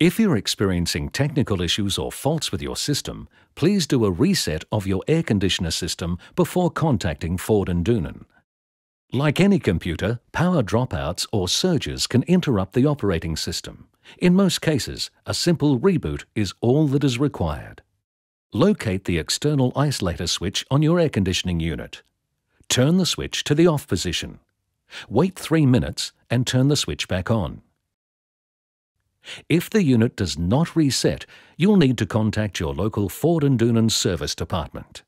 If you're experiencing technical issues or faults with your system, please do a reset of your air conditioner system before contacting Ford and Doonan. Like any computer, power dropouts or surges can interrupt the operating system. In most cases, a simple reboot is all that is required. Locate the external isolator switch on your air conditioning unit. Turn the switch to the off position. Wait 3 minutes and turn the switch back on. If the unit does not reset, you'll need to contact your local Ford and Doonan service department.